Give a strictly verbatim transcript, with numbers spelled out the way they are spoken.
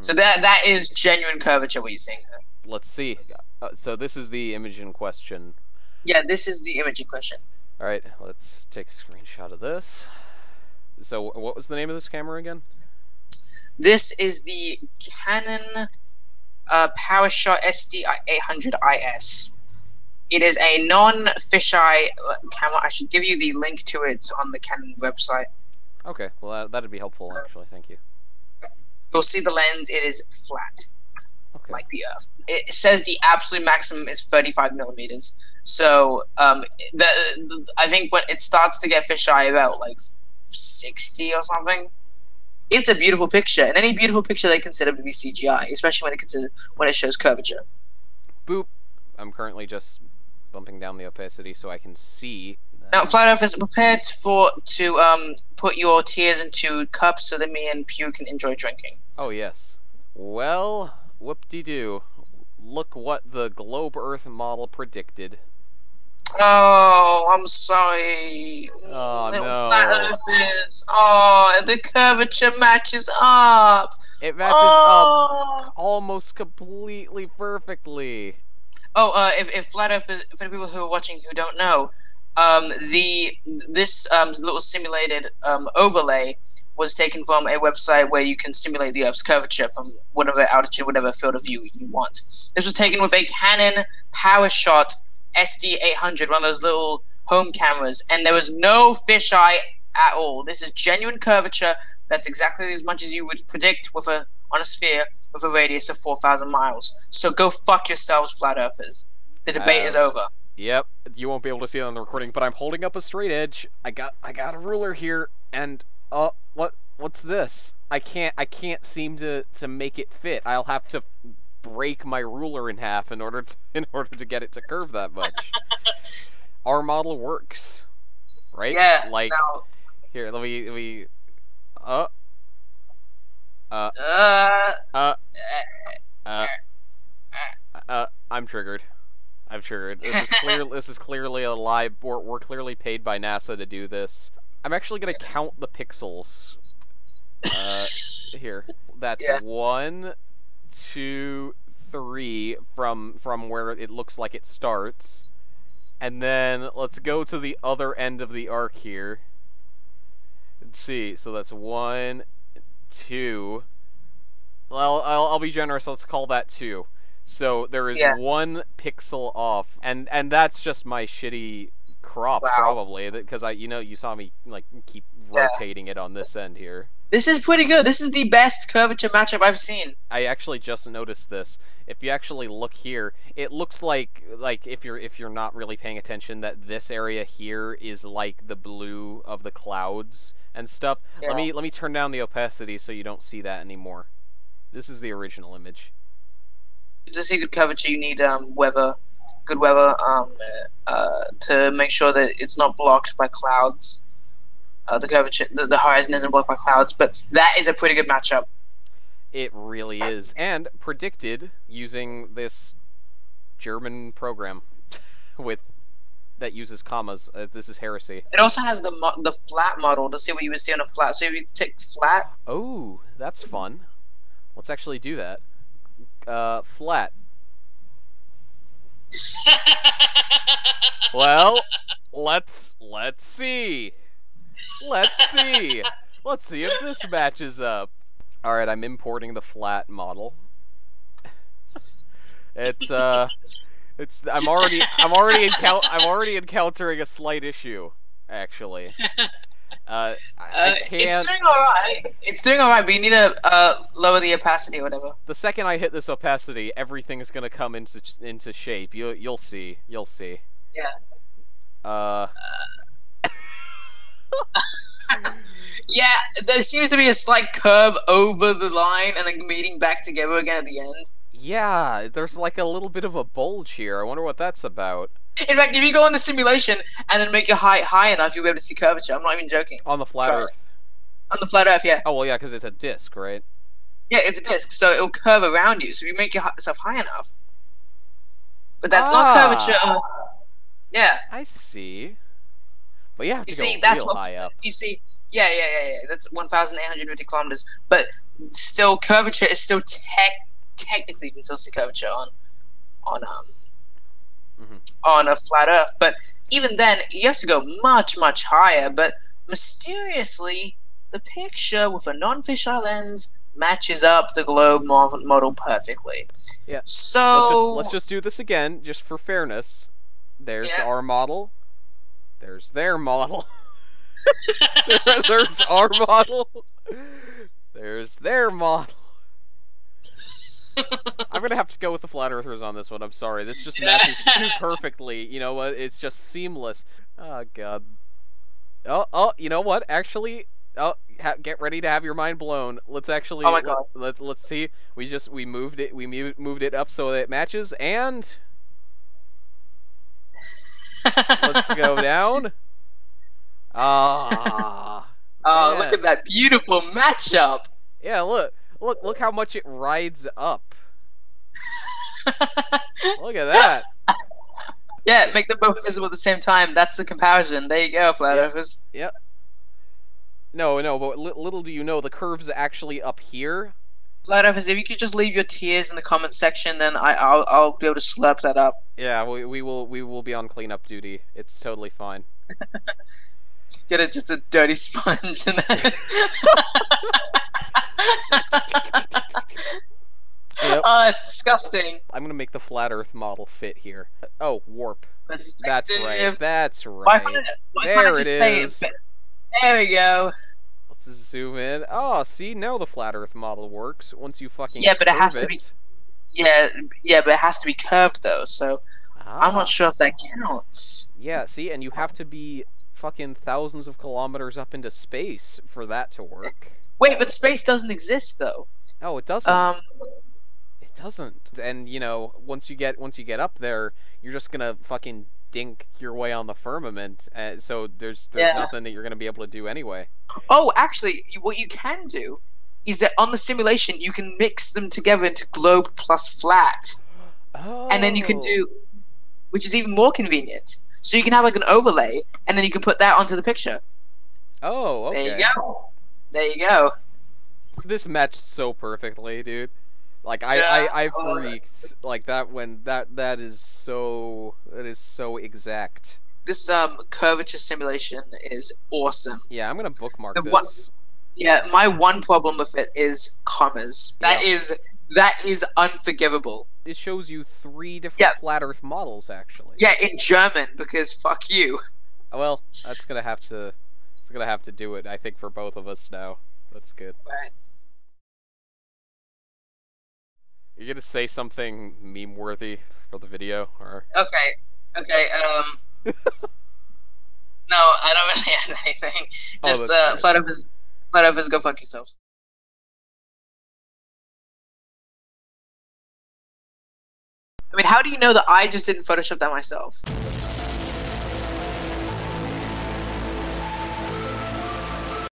So that that is genuine curvature what you're seeing there. Let's see. Uh, so this is the image in question. Yeah, this is the image in question. All right, let's take a screenshot of this. So what was the name of this camera again? This is the Canon uh, PowerShot S D eight hundred I S. It is a non-fisheye camera. I should give you the link to it on the Canon website. Okay, well that'd be helpful actually, thank you. You'll see the lens, it is flat, okay. Like the Earth. It says the absolute maximum is thirty-five millimeters. So um, the, the, I think when it starts to get fisheye about like sixty or something. It's a beautiful picture, and any beautiful picture they consider to be C G I, especially when it consider, when it shows curvature. Boop. I'm currently just bumping down the opacity so I can see. Now, Flight Officer, prepare for to um put your tears into cups so that me and Pew can enjoy drinking. Oh yes. Well, whoop-de-doo. Look what the globe Earth model predicted. Oh, I'm sorry. Oh Little no. Oh, the curvature matches up. It matches oh. up almost completely perfectly. Oh, uh, if if Flat Earth is, for the people who are watching who don't know, um, the this um little simulated um overlay was taken from a website where you can simulate the Earth's curvature from whatever altitude, whatever field of view you want. This was taken with a Canon PowerShot S D eight hundred, one of those little home cameras, and there was no fisheye at all. This is genuine curvature. That's exactly as much as you would predict with a on a sphere with a radius of four thousand miles. So go fuck yourselves, flat earthers. The debate uh, is over. Yep, you won't be able to see it on the recording, but I'm holding up a straight edge. I got I got a ruler here, and uh, what what's this? I can't I can't seem to to make it fit. I'll have to break my ruler in half in order to, in order to get it to curve that much. Our model works, right? Yeah. Like no. Here, let me let me. Uh. Uh. Uh. Uh. Uh. uh I'm triggered. I'm triggered. This is clear. This is clearly a lie. We're, we're clearly paid by NASA to do this. I'm actually gonna count the pixels. Uh, here. That's yeah. one. Two, three from from where it looks like it starts, and then let's go to the other end of the arc here. Let's see. So that's one, two. Well, I'll I'll be generous. Let's call that two. So there is yeah. one pixel off, and and that's just my shitty crop wow. probably because I you know you saw me like keep rotating yeah. it on this end here. This is pretty good. This is the best curvature matchup I've seen. I actually just noticed this. If you actually look here, it looks like like if you're if you're not really paying attention that this area here is like the blue of the clouds and stuff. Yeah. Let me let me turn down the opacity so you don't see that anymore. This is the original image. To see good curvature, you need um weather, good weather um uh to make sure that it's not blocked by clouds. Uh, the curvature, the, the horizon isn't blocked by clouds, but that is a pretty good matchup. It really is, and predicted using this German program with that uses commas. Uh, this is heresy. It also has the mo the flat model to see what you would see on a flat. So if you tick flat, oh, that's fun. Let's actually do that. Uh, flat. Well, let's let's see. Let's see. Let's see if this matches up. All right, I'm importing the flat model. It's uh, it's I'm already I'm already encou I'm already encountering a slight issue, actually. Uh, I, uh I can't... It's doing all right. It's doing all right, but you need to uh lower the opacity or whatever. The second I hit this opacity, everything is gonna come into into shape. You you'll see. You'll see. Yeah. Uh. uh... Yeah, there seems to be a slight curve over the line and then meeting back together again at the end. Yeah, there's like a little bit of a bulge here. I wonder what that's about. In fact, if you go on the simulation and then make your height high enough, you'll be able to see curvature. I'm not even joking. On the flat Sorry. Earth. On the flat Earth, yeah. Oh, well, yeah, because it's a disc, right? Yeah, it's a disc, so it'll curve around you. So if you make yourself high enough. But that's ah. not curvature. Yeah. I see. But you have to you see, go that's real what, high up. You see, yeah, yeah, yeah, yeah. That's one thousand eight hundred fifty kilometers. But still, curvature is still tech. Technically, you can still see curvature on, on um, mm-hmm. on a flat Earth. But even then, you have to go much, much higher. But mysteriously, the picture with a non-fisheye lens matches up the globe model perfectly. Yeah. So let's just, let's just do this again, just for fairness. There's yeah. our model. There's their model. There's our model. There's their model. I'm gonna have to go with the flat earthers on this one. I'm sorry. This just matches too perfectly. You know what? It's just seamless. Oh god. Oh oh. You know what? Actually, oh, ha get ready to have your mind blown. Let's actually. Oh my god. Let, let, let's see. We just we moved it. We moved it up so that it matches. And let's go down. Ah. Oh, man. Look at that beautiful matchup. Yeah. Look. Look! Look how much it rides up. Look at that. Yeah, make them both visible at the same time. That's the comparison. There you go, flat yep. earthers. Yep. No, no, but li little do you know, the curve's actually up here. Flat earthers, if you could just leave your tears in the comments section, then I, I'll, I'll be able to slurp that up. Yeah, we, we will. We will be on cleanup duty. It's totally fine. Get it? Just a dirty sponge and then. Yep. Oh, it's disgusting. I'm gonna make the flat Earth model fit here. Oh, warp. That's right. That's right. Why, why there it is. It there we go. Let's zoom in. Oh, see, now the flat Earth model works once you fucking. Yeah, but it has it. to be. Yeah, yeah, but it has to be curved though. So ah. I'm not sure if that counts. Yeah. See, and you have to be fucking thousands of kilometers up into space for that to work. Wait, but space doesn't exist though. Oh, it doesn't. Um, it doesn't. And you know, once you get once you get up there, you're just gonna fucking dink your way on the firmament. Uh, so there's there's yeah. nothing that you're gonna be able to do anyway. Oh, actually, what you can do is that on the simulation, you can mix them together into globe plus flat, oh. and then you can do, which is even more convenient. So you can have like an overlay, and then you can put that onto the picture. Oh, okay. There you go. There you go. This matched so perfectly, dude. Like I, yeah. I, I freaked. Like that when that that is so that is so exact. This um curvature simulation is awesome. Yeah, I'm gonna bookmark the this. One, yeah, my one problem with it is commas. That yeah. is that is unforgivable. It shows you three different yeah. flat Earth models actually. Yeah, in German because fuck you. Well, that's gonna have to. It's gonna have to do it, I think, for both of us now. That's good. Right. You're gonna say something meme worthy for the video, or okay, okay. Um, no, I don't really have anything. Just oh, uh, flat earthers, flat earthers, go fuck yourselves. I mean, how do you know that I just didn't Photoshop that myself?